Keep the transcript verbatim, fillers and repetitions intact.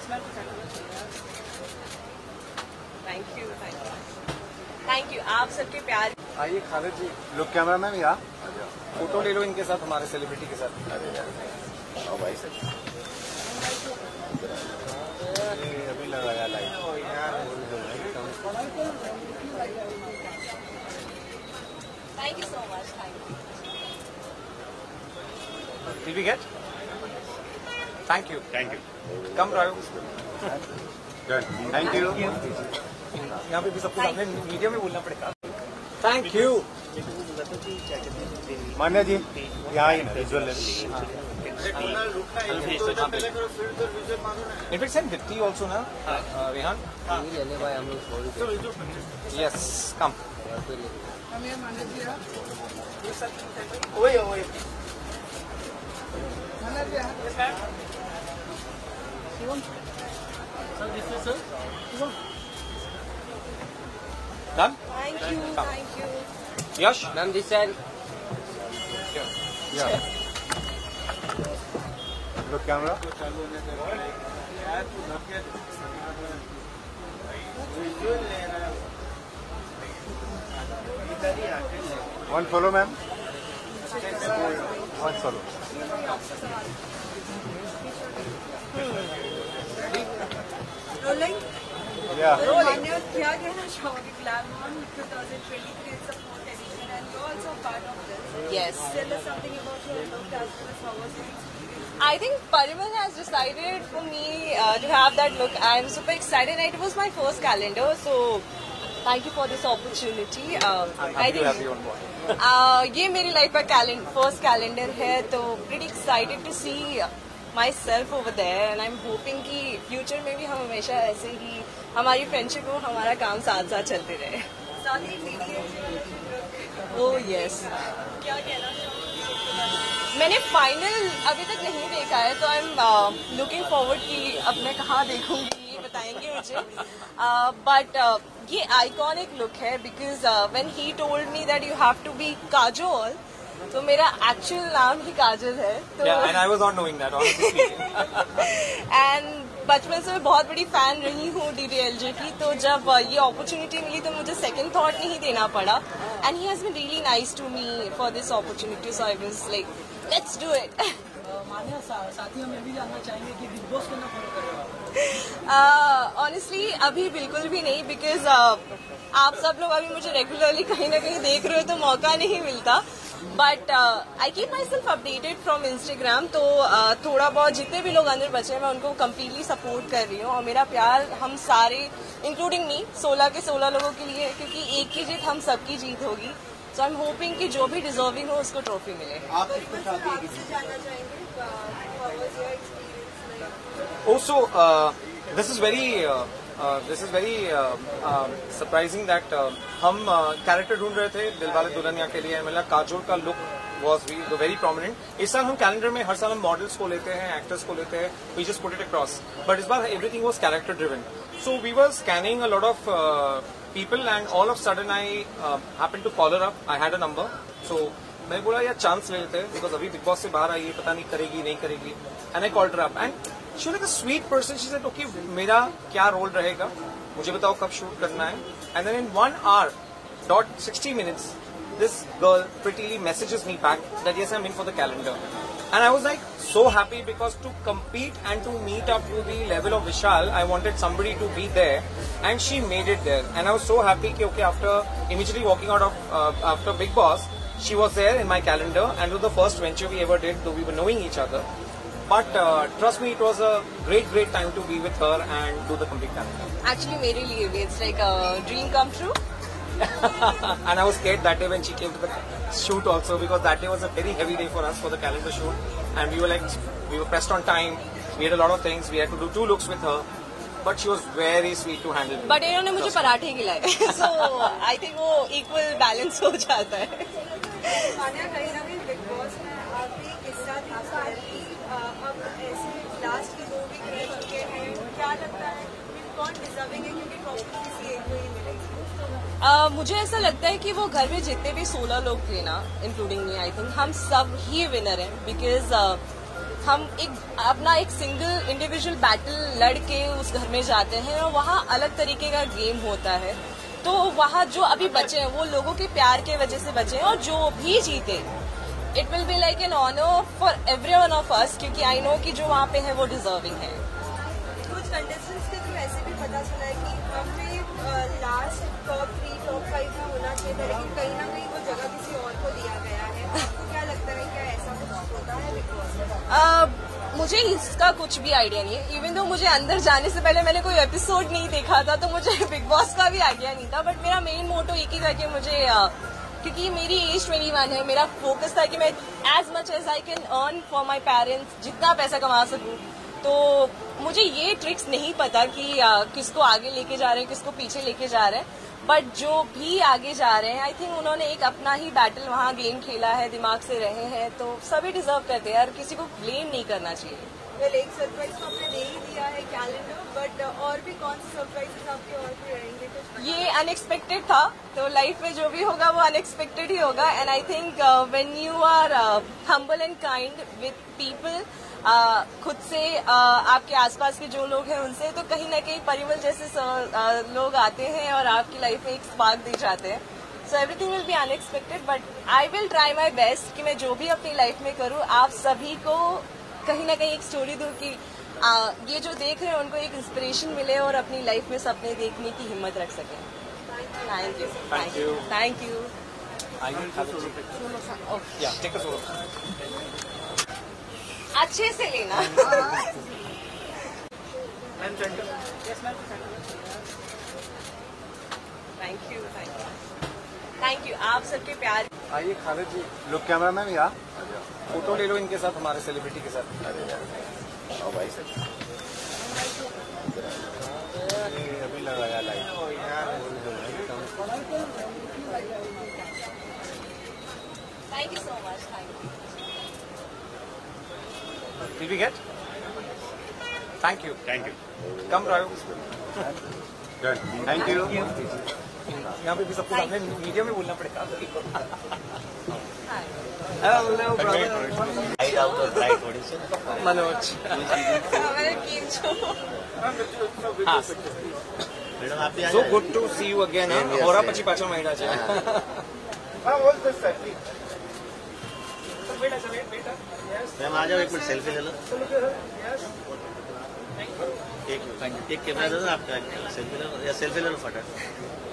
Thank you thank you आप सबके प्यार। आइए Khalid ji, look camera ma'am यहाँ फोटो ले लो इनके साथ, हमारे सेलिब्रिटी के साथ। भाई अभी लगाया thank you so much thank you get thank you thank you come Rahul thank you यहाँ पे भी सबको सामने मीडिया में बोलना पड़ेगा। थैंक यू मान्या जी, यहाँ इन्फेक्शन दिखती ऑल्सो ना Rehan yes come Done? Thank you. Come. Thank you. Yash, ma'am this side. Sure. Yeah. Look camera. One follow ma'am. One follow. Ready? Rolling. Yeah. So, Manya, क्या कहना चाहोगे? Glam Onn twenty twenty-three is a fourth edition and you're also part of this. Yes. Tell us something about your look as well as how was your experience? I think Parimal has decided for me uh, to have that look. I'm super excited and it was my first calendar, so thank you for this opportunity. Uh, I'm happy I think to have you on board. uh, ये मेरी life का कैलेंड first calendar है, तो pretty excited to see myself over there and I'm hoping कि future में भी हम हमेशा ऐसे ही हमारी फ्रेंडशिप हो, हमारा काम साथ साथ चलते रहे। Oh yes. क्या कहना? मैंने फाइनल अभी तक नहीं देखा है, तो आई एम लुकिंग फॉरवर्ड कि अब मैं कहाँ देखूंगी, ये बताएंगे मुझे। बट uh, uh, ये आइकॉनिक लुक है because when he told me that you have to be Kajol, तो मेरा एक्चुअल नाम ही काजल है, तो and I was not knowing that obviously. And बचपन से मैं बहुत बड़ी फैन रही हूँ डीडीएलजी की, तो जब ये अपॉर्चुनिटी मिली तो मुझे सेकंड थॉट नहीं देना पड़ा and he has been really nice to me for this opportunity, so I was like let's do it. Manya साथियों में भी जानना चाहेंगे कि बिग बॉस करना फॉलो करेगा? ऑनेस्टली अभी बिल्कुल भी नहीं, बिकॉज uh, आप सब लोग अभी मुझे रेगुलरली कहीं ना कहीं देख रहे हो तो मौका नहीं मिलता, but I keep myself updated from Instagram, तो uh, थोड़ा बहुत जितने भी लोग अंदर बचे हैं मैं उनको कम्प्लीटली सपोर्ट कर रही हूँ और मेरा प्यार हम सारे इंक्लूडिंग मी सोलह के सोलह लोगों के लिए, क्योंकि एक की जीत हम सबकी जीत होगी, सो आई एम होपिंग कि जो भी डिजर्विंग हो उसको ट्रॉफी मिले। आप Also, uh, this is very, uh, uh, this is very uh, uh, surprising that uh, हम कैरेक्टर ढूंढ रहे थे दिल वाले दुल्हनिया के लिए, मतलब काजोल का लुक वॉज वेरी प्रोमिनेंट। इस साल हम कैलेंडर में हर साल हम मॉडल्स को लेते हैं, एक्टर्स को लेते हैं, we just put it across, but इस बार everything was character driven, so we were scanning a lot of people and all of sudden I uh, happened to call her up. I had a number, so मैं बोला यार chance ले लेते हैं because अभी big boss से बाहर आई है, पता नहीं करेगी नहीं करेगी, and I called her up and she was like a sweet person. She said okay मेरा क्या रोल रहेगा मुझे बताओ कब शूट करना है, and then in one hour dot sixty minutes this girl prettily messages me back that yes I'm in for the calendar, and I was like so happy because to compete and to meet up to the level of Vishal I wanted somebody to be there and she made it there, and I was so happy ki okay after immediately walking out of uh, after Bigg Boss she was there in my calendar and it was the first venture we ever did though we were knowing each other, but uh, trust me it was a great great time to be with her and do the complete calendar. Actually mere liye bhi it's like a dream come true. And I was scared that day when she came to the shoot also because that day was a very heavy day for us for the calendar shoot and we were like we were pressed on time, we had a lot of things, we had to do two looks with her, but she was very sweet to handle me. But इन्होंने मुझे पराठे खिलाए, so I think वो equal balance हो जाता है। मान्या कहीं ना कहीं बिग बॉस में आपकी किस्सा था कि अब ऐसे लास्ट की दो वीक रह चुके हैं, क्या लगता है कि कौन डिजर्विंग है क्योंकि ट्रॉफी किसी एक को ही मिलेगी? Uh, मुझे ऐसा लगता है कि वो घर में जितने भी सोलह लोग थे ना इंक्लूडिंग मी, आई थिंक हम सब ही विनर हैं बिकॉज हम एक अपना एक सिंगल इंडिविजुअल बैटल लड़ के उस घर में जाते हैं और वहाँ अलग तरीके का गेम होता है। तो वहाँ जो अभी बचे हैं वो लोगों के प्यार के वजह से बचे हैं, और जो भी जीते it will be like an honour for every one of us, क्योंकि आई नो कि जो वहाँ पे है वो डिजर्विंग है। कुछ कंटेस्टेंट्स के थ्रू ऐसे भी पता चला है कि हमें last top three top five में होना चाहिए था, लेकिन कहीं ना कहीं वो जगह किसी और को दिया गया है। आपको क्या लगता है, क्या ऐसा कुछ होता है बिग बॉस में? मुझे इसका कुछ भी आइडिया नहीं है, इवन दो मुझे अंदर जाने से पहले मैंने कोई एपिसोड नहीं देखा था, तो मुझे बिग बॉस का भी आइडिया नहीं था। बट मेरा मेन मोटो एक ही था कि मुझे, क्योंकि मेरी एज ट्वेंटी वन है, मेरा फोकस था कि मैं as much as I can earn for my parents, जितना पैसा कमा सकूं। तो मुझे ये ट्रिक्स नहीं पता कि आ, किसको आगे लेके जा रहे हैं, किसको पीछे लेके जा रहे हैं, बट जो भी आगे जा रहे हैं आई थिंक उन्होंने एक अपना ही बैटल वहाँ गेम खेला है, दिमाग से रहे हैं, तो सभी डिजर्व करते हैं यार, किसी को ब्लेम नहीं करना चाहिए। वेल, एक सरप्राइज तो आपने दे ही दिया है कैलेंडर, बट और भी कौन से सरप्राइजेस आपके और भी रहेंगे? कुछ ये अनएक्सपेक्टेड था, तो लाइफ में जो भी होगा वो अनएक्सपेक्टेड ही होगा। And I think when you are humble and kind with people, आ, खुद से आ, आपके आसपास के जो लोग हैं उनसे, तो कहीं ना कहीं परिमल जैसे सर, आ, लोग आते हैं और आपकी लाइफ में एक स्पार्क दी जाते हैं। So everything will be unexpected, but I will try my best कि मैं जो भी अपनी लाइफ में करूं, आप सभी को कहीं ना कहीं एक स्टोरी दूं कि आ, ये जो देख रहे हैं उनको एक इंस्पिरेशन मिले और अपनी लाइफ में सपने देखने की हिम्मत रख सकें। Thank you thank you thank you अच्छे से लेना। Ma'am yes ma'am, thank you thank you thank you आप सबके प्यार। आइए Khalid ji, look camera ma'am यहाँ फोटो ले लो इनके साथ, हमारे सेलिब्रिटी के साथ। अरे यार भाई सर अभी लगाया light. Thank you so much, thank you. Did we get? Thank you. Thank you. Come, Rayo. Done. Thank you. यहाँ पे भी सबको सामने मीडिया में बोलना पड़ेगा। Hello, brother. Right out of right audition. Manoj. हमारे कीचो. हाँ. So good to see you again. औरा पची पाचा महीना चला. हाँ, all this family. Wait, wait, wait. Ma'am आ जाओ, एक मिनट सेल्फी ले लो। थैंक यू थैंक यू एक कैमरा दे दो, आपका सेल्फी ले लो या सेल्फी ले लो फटाफट।